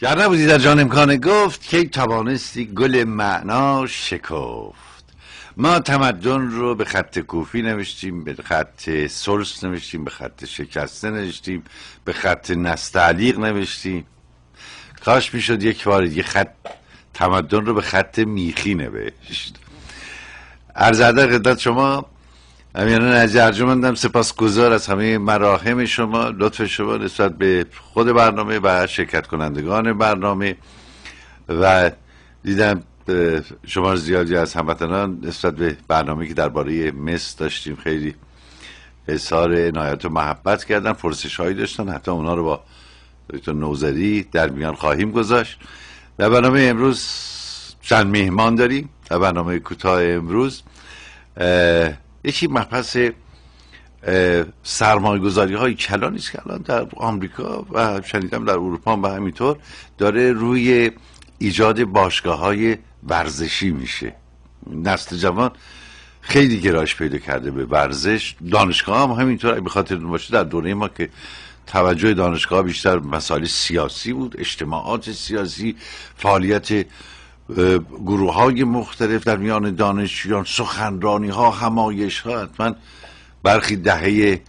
گر نبودی در جان امکان گفت که توانستی گل معنا شکفت. ما تمدن رو به خط کوفی نوشتیم، به خط سلس نوشتیم، به خط شکسته نوشتیم، به خط نستعلیق نوشتیم. کاش میشد یک بار دیگه خط تمدن رو به خط میخی نوشت. عرض ادب خدمت شما امیران عزیز، ارجمندم، سپاسگزار از همه مراحم شما، لطف شما نسبت به خود برنامه و شرکت کنندگان برنامه و دیدم شما زیادی از هموطنان نسبت به برنامه که درباره مس داشتیم خیلی اظهار عنایت و محبت کردن، پرسش‌هایی داشتن، حتی اونا رو با دکتر نوذری در میان خواهیم گذاشت. در برنامه امروز چند مهمان داریم. در برنامه کوتاه امروز یکی مبحث سرمایه‌گذاری های کلانی است که الان در آمریکا و شنیدم در اروپا و همینطور داره روی ایجاد باشگاه های ورزشی میشه. نسل جوان خیلی گرایش پیدا کرده به ورزش، دانشگاه هم همینطور. به خاطر باشه در دوره ما که توجه دانشگاه بیشتر مسائل سیاسی بود، اجتماعات سیاسی، فعالیت گروه های مختلف در میان دانشجویان، سخنرانی ها، همایش ها، حتما برخی دهه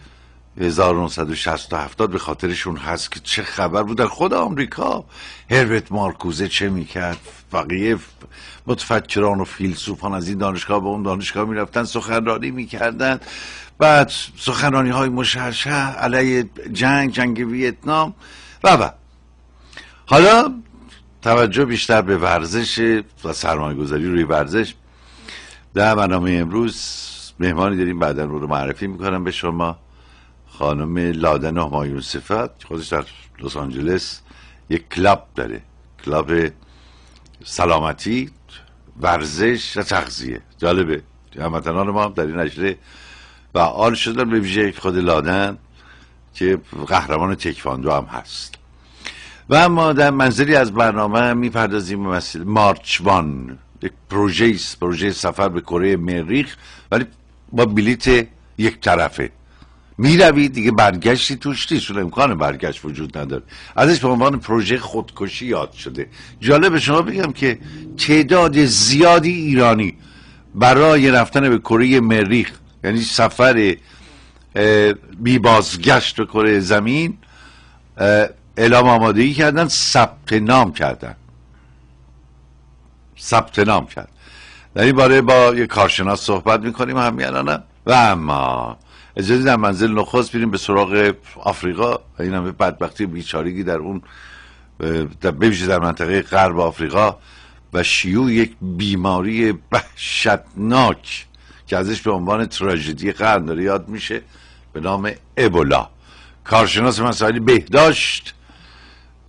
1960 تا 70 به خاطرشون هست که چه خبر بود در خود آمریکا. هربرت مارکوزه چه میکرد، بقیه متفکران و فیلسوفان از این دانشگاه به اون دانشگاه میرفتن، سخنرانی میکردن، بعد سخنرانی های مشرشه علیه جنگ ویتنام و حالا توجه بیشتر به ورزش و سرمایه گذاری روی ورزش. در برنامه امروز مهمانی داریم، بعدا رو معرفی میکنم به شما. خانم لادن همایون صفت خودش در لس آنجلس یک کلاب داره، کلاب سلامتی، ورزش و تغذیه. جالبه هموطنان ما هم در این نشره و آل شدن، به ویژه خود لادن که قهرمان تکواندو هم هست. و ما در منظری از برنامه میپردازیم به مسئله مارچ وان، یک پروژه سفر به کره مریخ، ولی با بلیت یک طرفه. میروید دیگه، برگشتی توش نیست، امکان برگشت وجود نداره. ازش به عنوان پروژه خودکشی یاد شده. جالب شما بگم که تعداد زیادی ایرانی برای رفتن به کره مریخ، یعنی سفر بی بازگشت به کره زمین، اعلام آمادگی کردن، ثبت نام کردن. در این باره با یک کارشناس صحبت میکنیم همینانم. و اما اجازه در منزل نخست بریم به سراغ آفریقا. این همه بدبختی بیچارگی در اون ببیشه در منطقه غرب آفریقا و شیوع یک بیماری وحشتناک که ازش به عنوان تراژدی قرن داره یاد میشه به نام ابولا. کارشناس مسائل بهداشت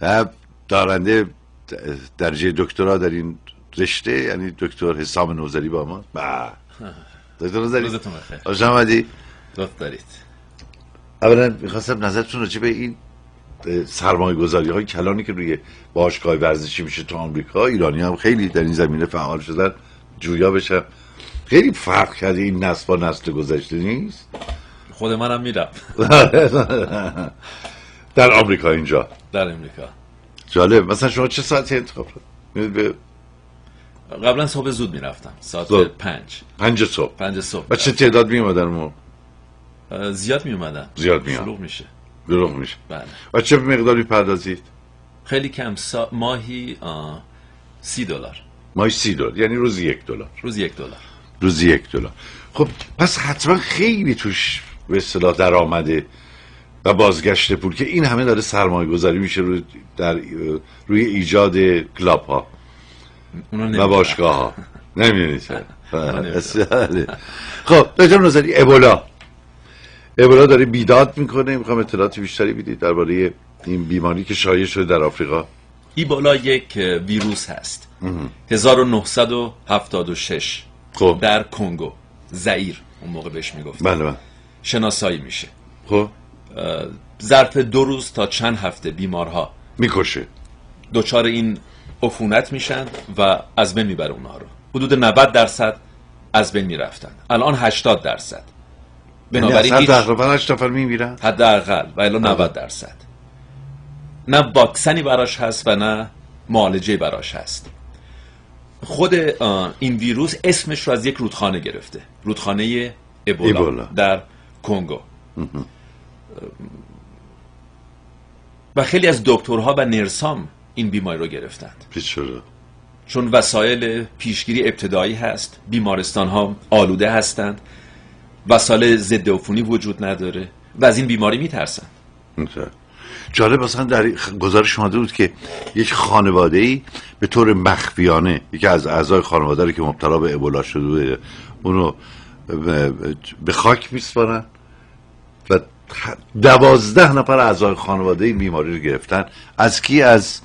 و دارنده درجه دکترا در این رشته، یعنی دکتر حسام نوذری با ما. دکتر نوذری روزتون بخیر، خوش آمدید. لطف دارید. اولا میخواستم نظرتون راجع به این سرمایه گذاری های کلانی که روی باشگاه ورزشی میشه تو آمریکا، ایرانی هم خیلی در این زمینه فعال شدن، جویا بشن. خیلی فرق کرده این نسل با نسل گذشته نیست؟ خود منم میرم در آمریکا. اینجا در آمریکا جالب. مثلا شما چه ساعتی انتخاب کنید؟ قبلا صبح زود میرفتم، ساعت 5 صبح. 5 صبح. و چه تعداد میومدن؟ زیاد میومدن. زیاد میاد. شلوغ میشه. بله. و چه مقداری پردازید؟ خیلی کم، ماهی $30. ماهی $30، یعنی روزی $1. خب پس حتما خیلی توش به اصطلاح در آمده و بازگشت پول که این همه داره سرمایه گذاری میشه روی ایجاد کلاب ها و باشگاه ها. نمیدونید. خب دکتر نوذری، ابولا داره بیداد میکنه. میخوام اطلاعات بیشتری بدید درباره این بیماری که شایع شده در آفریقا. ایبولا یک ویروس هست. 1976 خب در کنگو زایر اون موقع بهش میگفت. بله. شناسایی میشه. خب ظرف 2 روز تا چند هفته بیمارها میکشه، دوچار این عفونت میشن و از بین میبره اونها رو. حدود 90% از بین میرفتن، الان 80%. بنابراین تقریبا 8 نفر میمیرن حداقل و الا 90%. نه واکسنی براش هست و نه معالجه براش هست. خود این ویروس اسمش رو از یک رودخانه گرفته، رودخانه ایبولا در کنگو. و خیلی از دکترها و نرسام این بیماری رو گرفتند. چرا؟ چون وسایل پیشگیری ابتدایی هست، بیمارستان ها آلوده هستند، وسایل ضد عفونی وجود نداره و از این بیماری میترسند. جالب اصلا در گزارش شما بود که یک خانواده ای به طور مخفیانه یکی از اعضای خانواده رو که مبتلا به ابولا شده اونو به خاک میسپارن و 12 نفر اعضای خانواده این بیماری رو گرفتن. از کی؟ از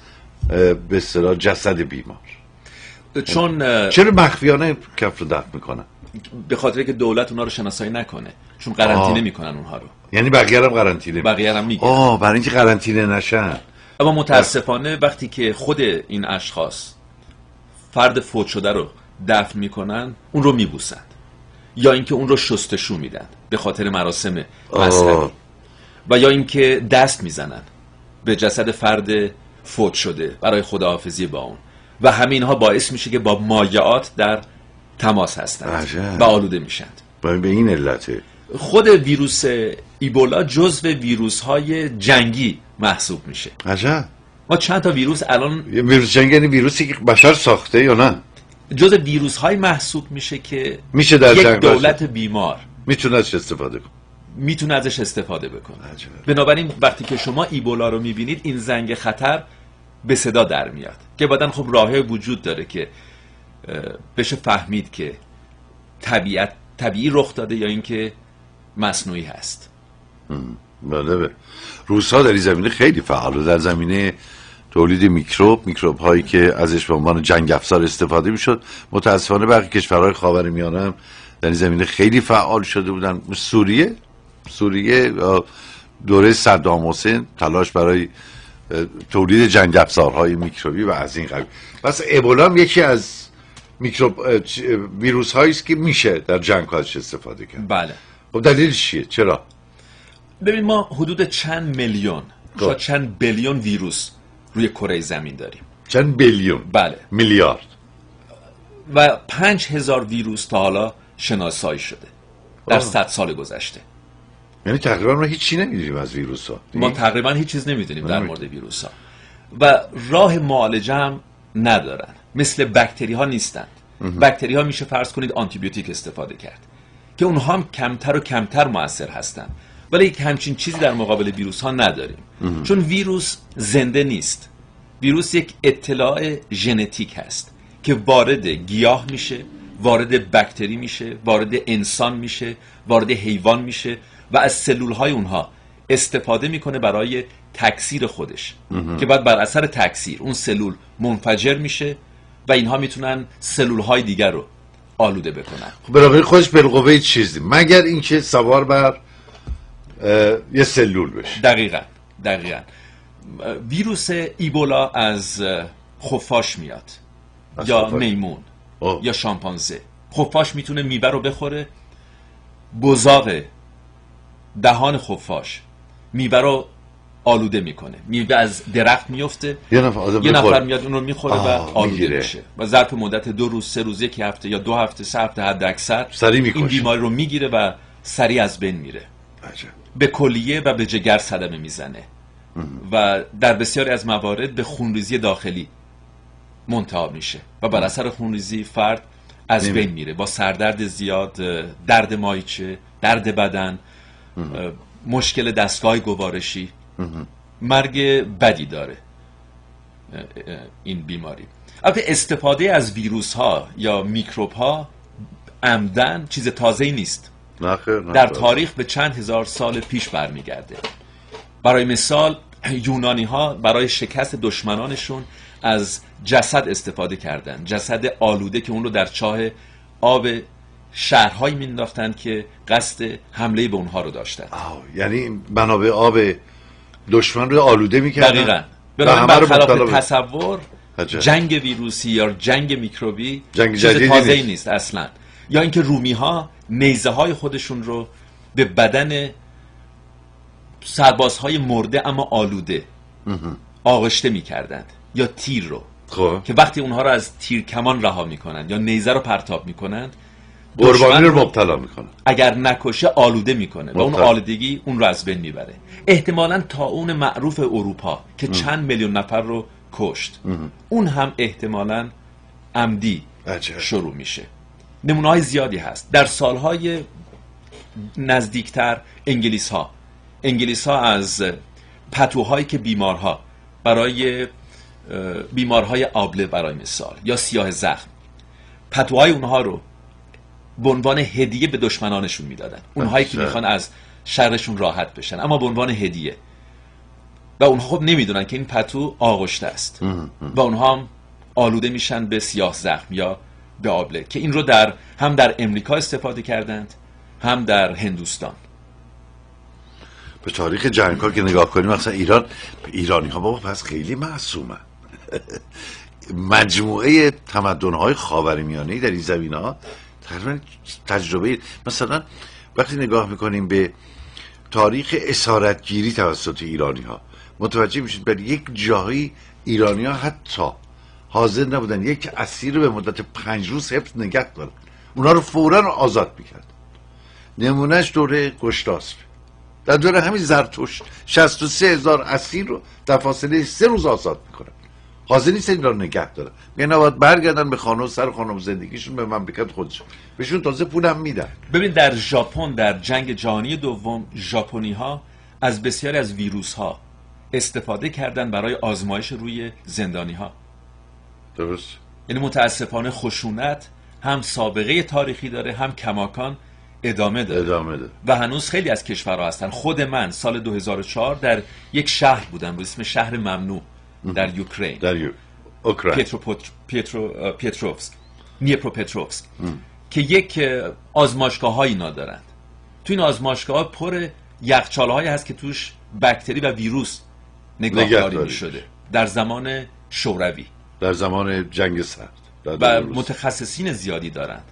به اصطلاح جسد بیمار. چون چرا مخفیانه کف رو دفن میکنن؟ به خاطر که دولت اونا رو شناسایی نکنه، چون قرنطینه میکنن اونها رو. یعنی بقیه‌رم قرنطینه، بقیه‌رم میگیرن. برای اینکه قرنطینه نشن. اما متاسفانه وقتی که خود این اشخاص فرد فوت شده رو دفن میکنن، اون رو میبوسند یا اینکه اون رو شستشو میدن به خاطر مراسم مذهبی، و یا اینکه دست میزنن به جسد فرد فوت شده برای خداحافظی با اون، و همینها باعث میشه که با مایعات در تماس هستند و آلوده میشند. به این علته خود ویروس ایبولا جزو ویروس های جنگی محسوب میشه. عجب. ما چند تا ویروس الان، ویروس جنگی یعنی ویروسی که بشر ساخته یا نه، جزو ویروس های محسوب میشه که میشه در یک دولت بیمار میتونه ازش استفاده کنه. عجب. بنابراین وقتی که شما ایبولا رو میبینید این زنگ خطر به صدا در میاد که بعدن خب راهی وجود داره که بشه فهمید که طبیعی رخ داده یا اینکه مصنوعی هست. بله. روس‌ها در این زمینه خیلی فعال و در زمینه تولید میکروب هایی که ازش به عنوان جنگ افزار استفاده میشد. متاسفانه بقیه کشورهای خاورمیانه هم در این زمینه خیلی فعال شده بودن. سوریه دوره صدام حسین تلاش برای تولید جنگ افزارهای میکروبی و از این قبیل. بس ابولا هم یکی از ویروس هایی است که میشه در جنگ ازش استفاده کرد. بله. خب دلیلش چیه؟ چرا؟ ببین ما حدود چند میلیون، شاید چند بیلیون ویروس روی کره زمین داریم. چند بیلیون؟ بله. میلیارد. و 5000 ویروس تا حالا شناسایی شده در 100 سال گذشته. یعنی تقریبا ما هیچ چیزی نمیدونیم از ویروس ها. ما تقریبا هیچ چیز نمیدونیم در مورد ویروس ها و راه معالجه هم ندارن. مثل باکتری ها نیستند. باکتری ها میشه فرض کنید آنتی بیوتیک استفاده کرد که اونها هم کمتر و کمتر موثر هستند، ولی یک همچین چیزی در مقابل ویروس ها نداریم. چون ویروس زنده نیست. ویروس یک اطلاع ژنتیک هست که وارد گیاه میشه، وارد باکتری میشه، وارد انسان میشه، وارد حیوان میشه و از سلول های اونها استفاده میکنه برای تکثیر خودش که بعد بر اثر تکثیر اون سلول منفجر میشه و اینها میتونن سلول های دیگر رو آلوده بکنن. خب برای خودش بالقوه چیزی مگر اینکه سوار بر یه سلول بشه. دقیقاً ویروس ایبولا از خفاش میاد یا میمون یا شامپانزه. خفاش میتونه میوه رو بخوره، بزاق دهان خفاش میوه رو آلوده میکنه، میوه از درخت میفته، یه نفر میاد اون رو میخوره و آلوده میشه و ظرف مدت 2 روز، 3 روز، 1 هفته یا 2 هفته، 3 هفته حد اکثر این بیماری رو میگیره و سریع از بین میره. عجب. به کلیه و به جگر صدمه میزنه و در بسیاری از موارد به خونریزی داخلی منتهی میشه و بر اثر خونریزی فرد از بین میره با سردرد زیاد، درد مایچه، درد بدن، مشکل دستگاه گوارشی. مرگ بدی داره این بیماری. البته استفاده از ویروس ها یا میکروب ها عمدن چیز تازه‌ای نیست. نه در تاریخ به چند هزار سال پیش برمیگرده. برای مثال یونانی ها برای شکست دشمنانشون از جسد استفاده کردن، جسد آلوده که اون رو در چاه آب شهرهایی مینداختن که قصد حمله به اونها رو داشتن. یعنی منابع آب دشمن رو آلوده میکردن. دقیقاً. بنابراین برخلاف تصور جنگ ویروسی یا جنگ میکروبی چیز تازه‌ای نیست اصلا. یا اینکه رومی ها نیزه های خودشون رو به بدن سربازهای مرده اما آلوده آغشته میکردند یا تیر رو. خب که وقتی اونها رو از تیر کمان رها میکنند یا نیزه رو پرتاب میکنند، قربانی رو مبتلا میکنه. اگر نکشه آلوده میکنه و اون آلودگی اون رو از بین میبره. احتمالاً طاعون معروف اروپا که چند میلیون نفر رو کشت، اون هم احتمالاً عمدی شروع میشه. نمونه‌های زیادی هست. در سالهای نزدیکتر انگلیس ها از پتوهایی که بیمارها برای بیمارهای آبله برای مثال یا سیاه زخم، پتوهای اونها رو به عنوان هدیه به دشمنانشون میدادن، اونهایی که میخوان از شرشون راحت بشن، اما به عنوان هدیه. و اونها خب نمیدونن که این پتو آغشته است و اونها هم آلوده میشن به سیاه زخم یا به آبله، که این رو هم در امریکا استفاده کردند، هم در هندوستان. به تاریخ جنگ ها که نگاه کنیم، مثلا ایرانی ها بابا پس خیلی معصومن. مجموعه تمدن های خاورمیانه در این زمینه ها تقریبا تجربه، مثلا وقتی نگاه میکنیم به تاریخ اسارتگیری توسط ایرانی ها متوجه میشید برای یک جایی ایرانی ها حتی حاضر نبودن یک اسیر به مدت 5 روز حبس نگه دارن، اونا رو فوراً آزاد میکرد. نمونهش دوره کشتاسب، در دوره همین زرتشت 63,000 اسیر رو در فاصله 3 روز آزاد میکنن. حاضر نیست این را نگه دارن، میگن باید برگردن به خانه و سر خانه و زندگیشون به مملکت خودشون، بهشون تازه پول هم میدن. ببین در ژاپن در جنگ جهانی دوم، ژاپنی ها از بسیاری از ویروس ها استفاده کردن برای آزمایش روی زندانی ها. درست. یعنی متاسفانه خشونت هم سابقه تاریخی داره، هم کماکان ادامه داره. و هنوز خیلی از کشورها هستن. خود من سال 2004 در یک شهر بودم به اسم شهر ممنوع در یوکرین، نیپروپتروفسک، که یک آزمایشگاه هایی ندارند. تو این آزمایشگاه ها پر یخچال هایی هست که توش باکتری و ویروس نگهداری میشده در زمان شوروی، در زمان جنگ سرد، و متخصصین زیادی دارند.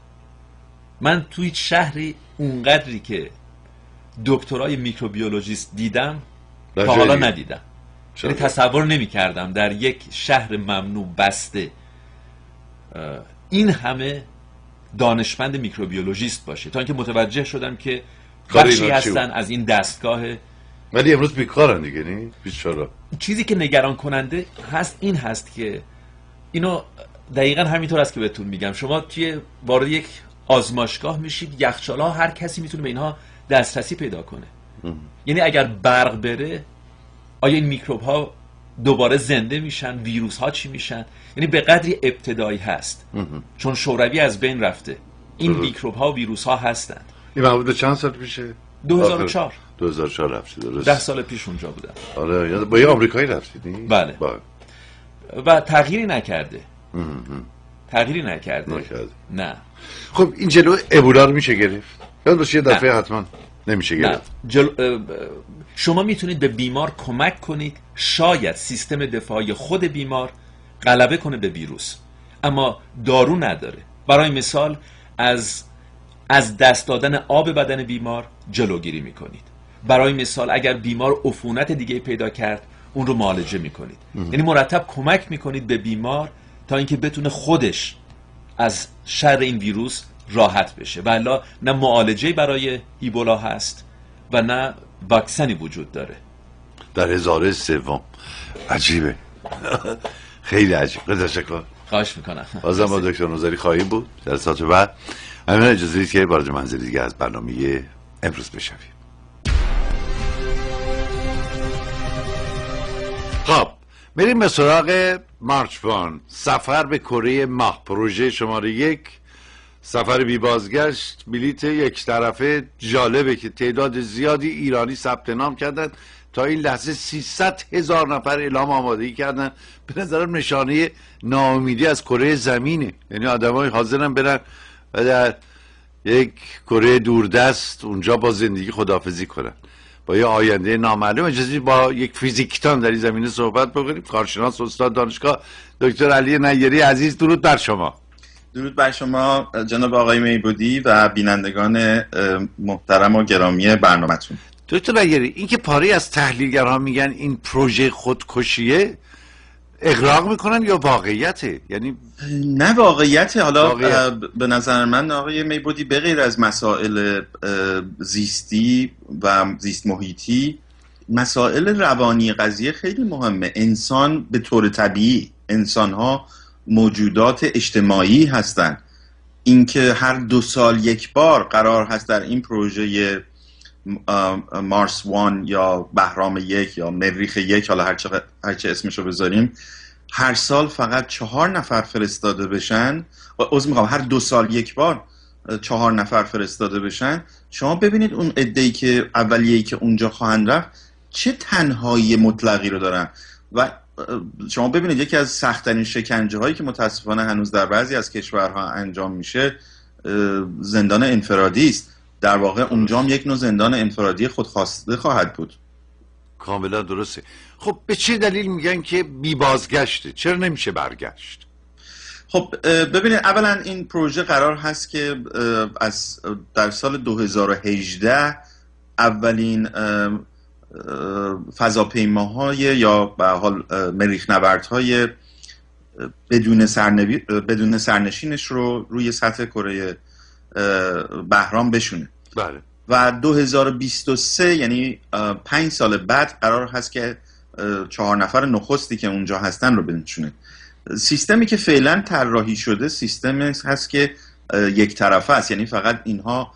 من توی شهری اونقدری که دکترای میکروبیولوژیست دیدم تا حالا ندیدم. یعنی تصور نمی کردم در یک شهر ممنوع بسته این همه دانشمند میکروبیولوژیست باشه، تا اینکه متوجه شدم که بخشی هستن از این دستگاه. ولی امروز بیکارن دیگه. نی بیچاره. چیزی که نگران کننده هست این هست که اینو دقیقا همینطور است که بهتون میگم، شما توی وارد یک آزمایشگاه میشید، یخچالا هر کسی میتونه به اینها دسترسی پیدا کنه. یعنی اگر برق بره آیا این میکروب ها دوباره زنده میشن؟ ویروس ها چی میشن؟ یعنی به قدری ابتدایی هست، چون شوروی از بین رفته. این میکروب ها و ویروس ها هستند. این معبود چند سال پیشه؟ 2004 رفتی. درست. 10 سال پیش اونجا بودم. آره، با یه آمریکایی رفتید. بله. و تغییری نکرده. نه. خب این جلو ابولا رو میشه گرفت؟ یاد باشه یه دفعه حتما نمیشه گرفت. شما میتونید به بیمار کمک کنید، شاید سیستم دفاعی خود بیمار غلبه کنه به ویروس، اما دارو نداره. برای مثال از دست دادن آب بدن بیمار جلوگیری میکنید. برای مثال اگر بیمار عفونت دیگه پیدا کرد اون رو معالجه میکنید. یعنی مرتب کمک میکنید به بیمار تا اینکه بتونه خودش از شر این ویروس راحت بشه. والا نه معالجه برای ایبولا هست و نه واکسنی وجود داره. در 1000 سوم. عجیبه. خیلی عجیب. تشکر. خواهش میکنم. بازم با دکتر نوذری خواهیم بود در ساعت بعد. همین اجازه بدید که برنامه منزل دیگه از برنامه امروز بشنویم. خب بریم به سراغ مارچ وان، سفر به کره ماه، پروژه شماره 1، سفر بی بازگشت، بلیت یک طرفه. جالبه که تعداد زیادی ایرانی ثبت نام کردن، تا این لحظه 300,000 نفر اعلام آمادگی کردن. به نظرم نشانه ناامیدی از کره زمینه، یعنی آدمای حاضرن برن و در یک کره دوردست اونجا با زندگی خداحافظی کنن، با یه آینده نامعلوم. اجازه با یک فیزیکدان در این زمینه صحبت بکنیم، کارشناس استاد دانشگاه دکتر علی نیری عزیز. درود بر شما. درود بر شما جناب آقای میبودی و بینندگان محترم و گرامی برنامه‌تون. دکتر نگیری، این که پاری از تحلیلگرها میگن این پروژه خودکشیه، اغراق میکنن یا واقعیته؟ یعنی نه واقعیته. حالا واقعیت. به نظر من آقای میبودی به غیر از مسائل زیستی و زیست محیطی، مسائل روانی قضیه خیلی مهمه. انسان به طور طبیعی، انسانها موجودات اجتماعی هستند. اینکه هر 2 سال یک بار قرار هست در این پروژه مارس وان یا بهرام 1 یا مریخ 1، حالا هرچه اسمشو بذاریم، هر سال فقط 4 نفر فرستاده بشن و هر 2 سال یک بار 4 نفر فرستاده بشن، شما ببینید اون عده‌ای که اولیه‌ای که اونجا خواهند رفت چه تنهایی مطلقی رو دارن. و شما ببینید یکی از سخت‌ترین شکنجه‌هایی که متاسفانه هنوز در بعضی از کشورها انجام میشه زندان انفرادی است. در واقع اونجا هم یک نوع زندان انفرادی خودخواسته خواهد بود. کاملا درسته. خب به چه دلیل میگن که بی بازگشته؟ چرا نمیشه برگشت؟ خب ببینید، اولا این پروژه قرار هست که از در سال 2018 اولین فضاپیماهای یا به حال مریخ‌نوردهای بدون سرنشینش رو روی سطح کره بهرام بشونه. بله. و 2023 یعنی 5 سال بعد قرار هست که 4 نفر نخستی که اونجا هستن رو بنشونه. سیستمی که فعلا طراحی شده سیستمی هست که یک طرفه است، یعنی فقط اینها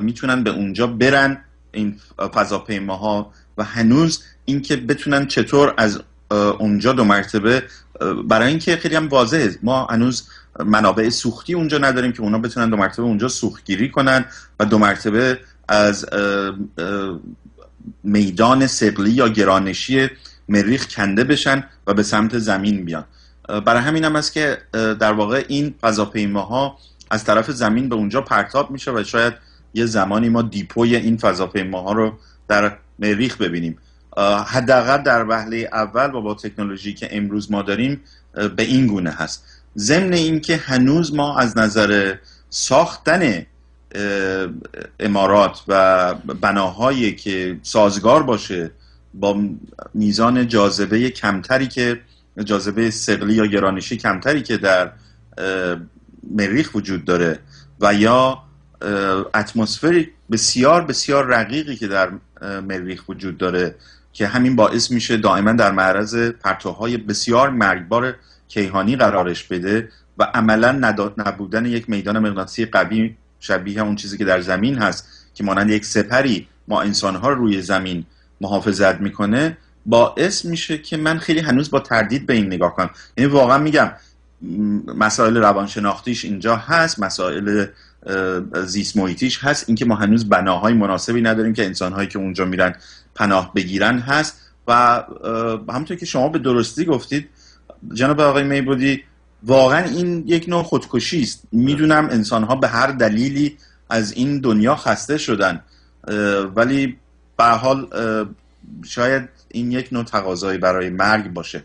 میتونن به اونجا برن، این فضاپیماها، و هنوز اینکه بتونن چطور از اونجا 2 مرتبه، برای اینکه خیلی هم واضحه ما هنوز منابع سوختی اونجا نداریم که اونا بتونن 2 مرتبه اونجا سوختگیری کنن و 2 مرتبه از میدان ثقلی یا گرانشی مریخ کنده بشن و به سمت زمین بیان. برای همین هم است که در واقع این فضاپیماها از طرف زمین به اونجا پرتاب میشه و شاید یه زمانی ما دیپوی این فضاپیماها رو در مریخ ببینیم. حداقل در وهله اول و با تکنولوژی که امروز ما داریم به این گونه هست. ضمن اینکه هنوز ما از نظر ساختن عمارات و بناهایی که سازگار باشه با میزان جاذبه کمتری که جاذبه ثقلی یا گرانشی کمتری که در مریخ وجود داره و یا اتمسفری بسیار بسیار رقیقی که در مریخ وجود داره که همین باعث میشه دائما در معرض پرتوهای بسیار مرگبار کیهانی قرارش بده و عملا نبودن یک میدان مغناطیسی قوی شبیه اون چیزی که در زمین هست که مانند یک سپری ما انسانها رو روی زمین محافظت میکنه، باعث میشه که من خیلی هنوز با تردید به این نگاه کنم. یعنی واقعا میگم مسائل روانشناختیش اینجا هست، مسائل زیست محیطیش هست، اینکه ما هنوز بناهای مناسبی نداریم که انسانهایی که اونجا میرن پناه بگیرن هست. و همونطور که شما به درستی گفتید جناب آقای میبودی، واقعا این یک نوع خودکشی است. میدونم انسانها به هر دلیلی از این دنیا خسته شدن، ولی به حال شاید این یک نوع تقاضایی برای مرگ باشه.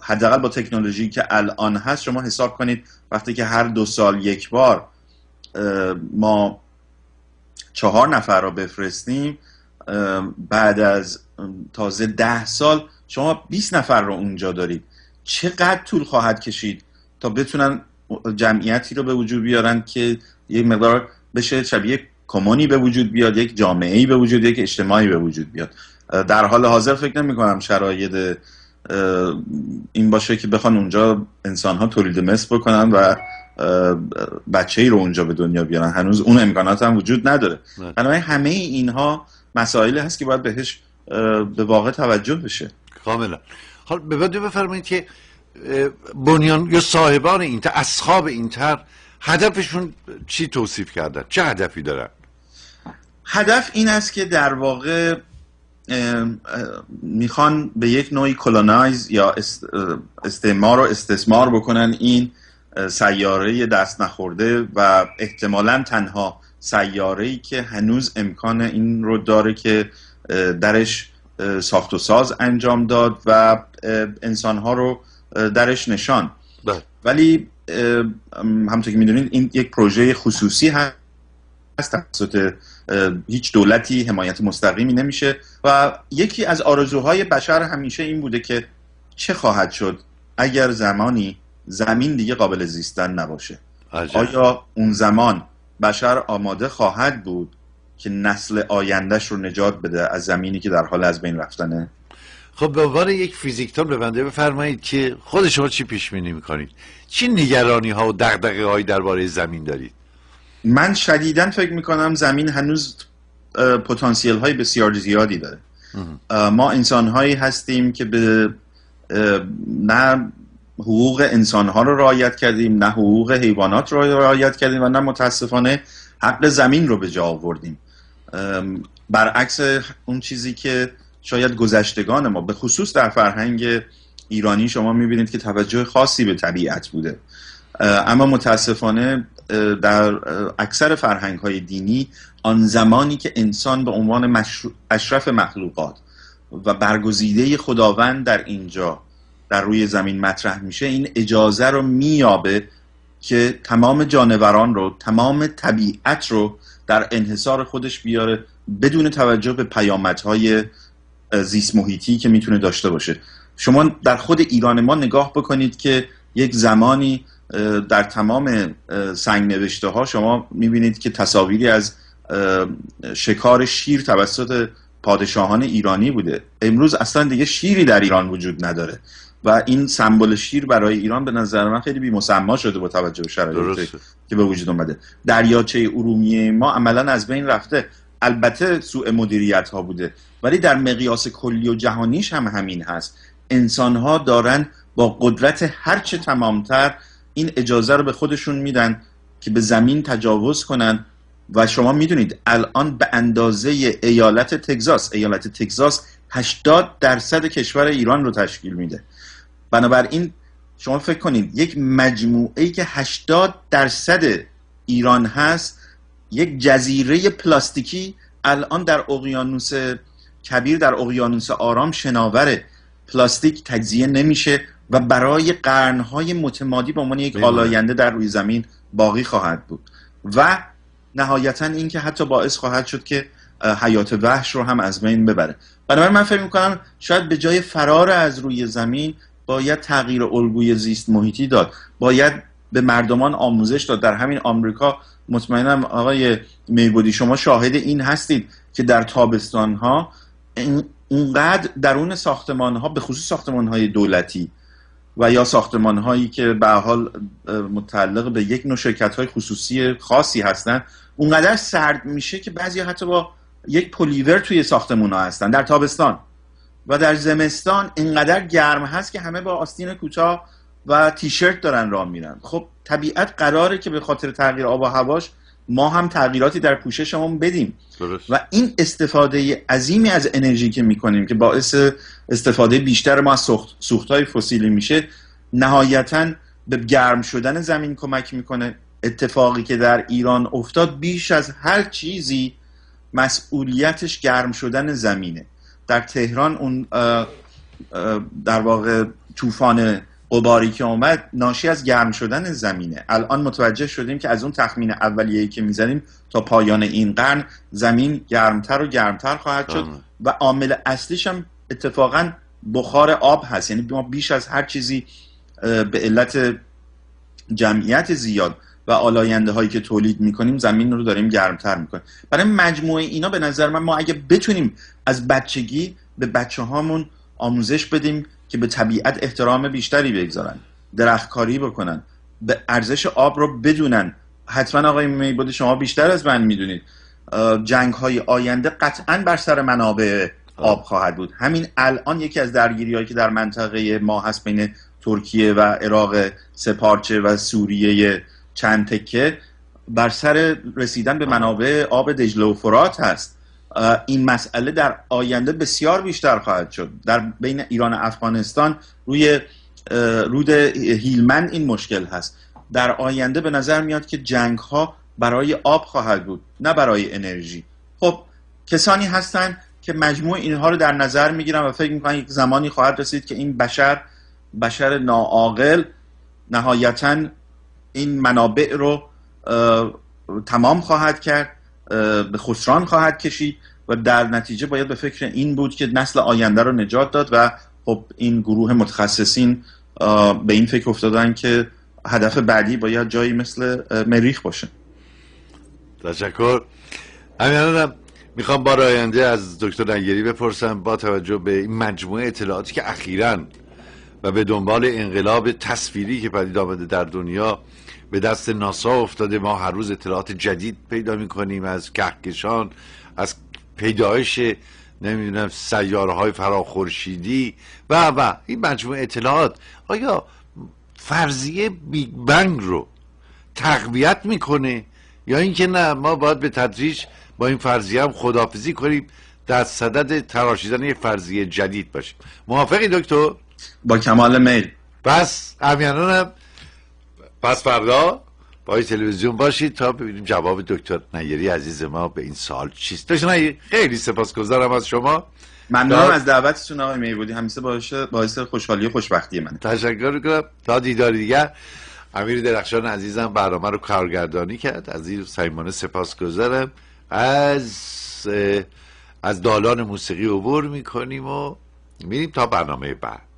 حداقل با تکنولوژی که الان هست شما حساب کنید وقتی که هر 2 سال یک بار ما 4 نفر را بفرستیم، بعد از تازه 10 سال شما 20 نفر را اونجا دارید. چقدر طول خواهد کشید تا بتونن جمعیتی رو به وجود بیارن که یک مقدار بشه شبیه کمونی به وجود بیاد، یک جامعه‌ای به وجود، یک اجتماعی به وجود بیاد. در حال حاضر فکر نمی کنم شرایط این باشه که بخوان اونجا انسانها تولید مثل بکنن و بچه‌ای رو اونجا به دنیا بیارن. هنوز اون امکانات هم وجود نداره. بنابراین همه اینها مسائل هست که باید بهش به واقع توجه بشه. کاملا. حالا به بعد بفرمایید که بنیان یا صاحبان این تر، اصحاب این تر، هدفشون چی توصیف کردن؟ چه هدفی دارن؟ هدف این است که در واقع میخوان به یک نوعی کلونایز یا استعمار و استثمار بکنن این سیاره دست نخورده و احتمالاً تنها سیاره‌ای که هنوز امکان این رو داره که درش ساخت و ساز انجام داد و انسانها رو درش نشان. ولی همونطور که میدونید این یک پروژه خصوصی هست هست، توسط هیچ دولتی حمایت مستقیمی نمیشه و یکی از آرزوهای بشر همیشه این بوده که چه خواهد شد اگر زمانی زمین دیگه قابل زیستن نباشه. عجب. آیا اون زمان بشر آماده خواهد بود که نسل آیندهش رو نجات بده از زمینی که در حال از بین رفتنه؟ خب به عنوان یک فیزیکدان به بنده بفرمایید که خود شما چی پیش بینی میکنید؟ چی نگرانی ها و دغدغه هایی درباره زمین دارید؟ من شدیداً فکر میکنم زمین هنوز پتانسیل های بسیار زیادی داره. ما انسان هایی هستیم که به نه حقوق انسان ها رو رعایت کردیم، نه حقوق حیوانات رو رعایت کردیم و نه متاسفانه حق زمین رو به جا آوردیم، برعکس اون چیزی که شاید گذشتگان ما به خصوص در فرهنگ ایرانی شما میبینید که توجه خاصی به طبیعت بوده، اما متاسفانه در اکثر فرهنگ های دینی آن زمانی که انسان به عنوان اشرف مخلوقات و برگزیده خداوند در اینجا در روی زمین مطرح میشه، این اجازه رو مییابه که تمام جانوران رو، تمام طبیعت رو در انحصار خودش بیاره بدون توجه به پیامدهای زیست محیطی که میتونه داشته باشه. شما در خود ایران ما نگاه بکنید که یک زمانی در تمام سنگ نوشته ها شما میبینید که تصاویری از شکار شیر توسط پادشاهان ایرانی بوده. امروز اصلا دیگه شیری در ایران وجود نداره و این سمبل شیر برای ایران به نظر من خیلی بی‌مسما شده با توجه به شرایطی که به وجود اومده. دریاچه ارومیه ما عملا از بین رفته، البته سوء مدیریت ها بوده، ولی در مقیاس کلی و جهانیش هم همین هست. انسان ها دارن با قدرت هرچه تمامتر این اجازه رو به خودشون میدن که به زمین تجاوز کنن و شما میدونید الان به اندازه ایالت تگزاس، ایالت تگزاس 80% کشور ایران رو تشکیل میده. بنابراین شما فکر کنید یک مجموعه که 80% ایران هست، یک جزیره پلاستیکی الان در اقیانوس کبیر، در اقیانوس آرام شناوره. پلاستیک تجزیه نمیشه و برای قرنهای متمادی به عنوان یک آلاینده در روی زمین باقی خواهد بود و نهایتا این که حتی باعث خواهد شد که حیات وحش رو هم از بین ببره. بنابراین من فکر میکنم شاید به جای فرار از روی زمین باید تغییر الگوی زیست محیطی داد، باید به مردمان آموزش داد. در همین آمریکا مطمئنم آقای میبودی شما شاهد این هستید که در تابستان ها اونقدر درون ساختمان ها، به خصوص ساختمان های دولتی و یا ساختمان هایی که به حال متعلق به یک نوع شرکت های خصوصی خاصی هستند، اونقدر سرد میشه که بعضی حتی با یک پلیور توی ساختمان ها هستن در تابستان و در زمستان اینقدر گرم هست که همه با آستین کوتاه و تیشرت دارن راه میرن. خب طبیعت قراره که به خاطر تغییر آب و هواش ما هم تغییراتی در پوششمون بدیم و این استفاده عظیمی از انرژی که میکنیم که باعث استفاده بیشتر ما از سوختهای فسیلی میشه، نهایتاً به گرم شدن زمین کمک میکنه. اتفاقی که در ایران افتاد بیش از هر چیزی مسئولیتش گرم شدن زمینه. در تهران اون در واقع طوفان غباری که اومد ناشی از گرم شدن زمینه. الان متوجه شدیم که از اون تخمین اولیه‌ای که میزنیم تا پایان این قرن زمین گرمتر و گرمتر خواهد شد و عامل اصلیش هم اتفاقا بخار آب هست. یعنی ما بیش از هر چیزی به علت جمعیت زیاد و آلاینده هایی که تولید میکنیم زمین رو داریم گرمتر میکنیم. برای مجموعه اینا به نظر من ما اگه بتونیم از بچگی به بچه هامون آموزش بدیم که به طبیعت احترام بیشتری بگذارن، درختکاری بکنن، به ارزش آب رو بدونن. حتما آقای میبود شما بیشتر از من میدونید جنگ های آینده قطعا بر سر منابع آب خواهد بود. همین الان یکی از درگیری هایی که در منطقه ما هست بین ترکیه و عراق سپارچه و سوریه چند تکه بر سر رسیدن به منابع آب دجله و فرات هست. این مسئله در آینده بسیار بیشتر خواهد شد. در بین ایران و افغانستان روی رود هیلمند این مشکل هست. در آینده به نظر میاد که جنگ ها برای آب خواهد بود نه برای انرژی. خب کسانی هستن که مجموع اینها رو در نظر میگیرن و فکر میکنن یک زمانی خواهد رسید که این بشر ناعاقل نهایتا این منابع رو تمام خواهد کرد به خسران خواهد کشید و در نتیجه باید به فکر این بود که نسل آینده رو نجات داد. و خب این گروه متخصصین به این فکر افتادن که هدف بعدی باید جایی مثل مریخ باشه. تشکر. همینانم میخوام بار آینده از دکتر نیری بپرسم با توجه به این مجموعه اطلاعاتی که اخیراً و به دنبال انقلاب تصویری که پدید آمده در دنیا به دست ناسا افتاده، ما هر روز اطلاعات جدید پیدا میکنیم از کهکشان، از پیدایش نمیدونم سیاره‌های فراخورشیدی و این مجموعه اطلاعات، آیا فرضیه بیگ بنگ رو تقویت میکنه یا اینکه نه ما باید به تدریج با این فرضیه هم خداحافظی کنیم، در صدد تراشیدن یک فرضیه جدید باشیم؟ موافقی دکتر؟ با کمال میل. پس همینانم پس فردا با تلویزیون باشید تا ببینیم جواب دکتر نیری عزیز ما به این سوال چیست. دکتر نیری خیلی سپاسگزارم از شما. ممنونم از دعوتتون آقای میبودی، همیشه باعث خوشحالی و خوشبختی منه. تشکر میکنم. تا دیدار دیگر. امیر درخشان عزیزم برنامه رو کارگردانی کرد. از این صمیمانه سپاسگزارم. از دالان موسیقی عبور میکنیم و میریم تا برنامه بعد.